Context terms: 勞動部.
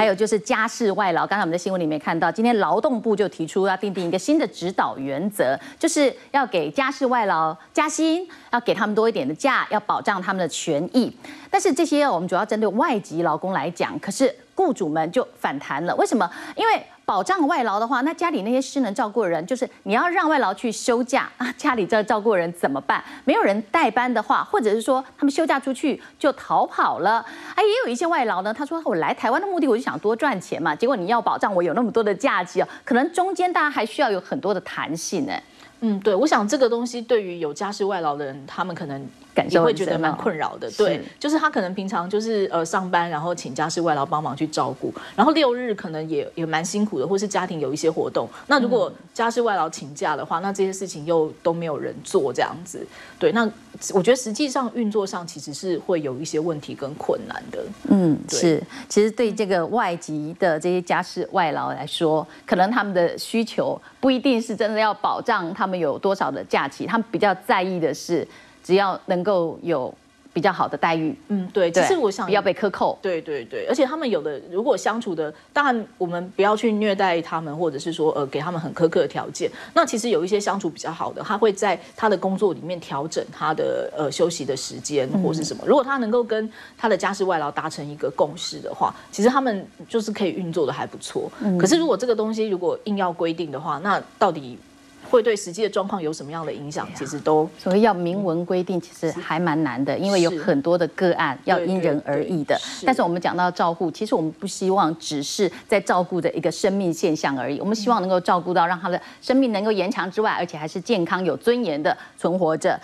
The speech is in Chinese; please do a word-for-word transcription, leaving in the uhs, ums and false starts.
还有就是家事外劳。刚才我们在新闻里面看到，今天劳动部就提出要订定一个新的指导原则，就是要给家事外劳加薪，要给他们多一点的假，要保障他们的权益。但是这些我们主要针对外籍劳工来讲，可是雇主们就反弹了。为什么？因为保障外劳的话，那家里那些失能照顾的人，就是你要让外劳去休假啊，家里这照顾人怎么办？没有人代班的话，或者是说他们休假出去就逃跑了。哎，也有一些外劳呢，他说我来台湾的目的我就想多赚钱嘛，结果你要保障我有那么多的假期哦，可能中间大家还需要有很多的弹性呢。嗯，对，我想这个东西对于有家事外劳的人，他们可能也会觉得蛮困扰的。对，就是他可能平常就是呃上班，然后请家事外劳帮忙去照顾，然后六日可能也也蛮辛苦的，或是家庭有一些活动。那如果家事外劳请假的话，那这些事情又都没有人做这样子。对，那我觉得实际上运作上其实是会有一些问题跟困难的。嗯，是，其实对这个外籍的这些家事外劳来说，可能他们的需求不一定是真的要保障他们。他们有多少的假期？他们比较在意的是，只要能够有比较好的待遇。嗯，对，其实我想不要被克扣。对对对，而且他们有的如果相处的，当然我们不要去虐待他们，或者是说呃给他们很苛刻的条件。那其实有一些相处比较好的，他会在他的工作里面调整他的呃休息的时间或是什么。嗯、如果他能够跟他的家事外劳达成一个共识的话，其实他们就是可以运作的还不错。嗯、可是如果这个东西如果硬要规定的话，那到底会对实际的状况有什么样的影响？其实都所以要明文规定，其实还蛮难的，因为有很多的个案要因人而异的。但是我们讲到照顾，其实我们不希望只是在照顾的一个生命现象而已，我们希望能够照顾到让他的生命能够延长之外，而且还是健康有尊严的存活着。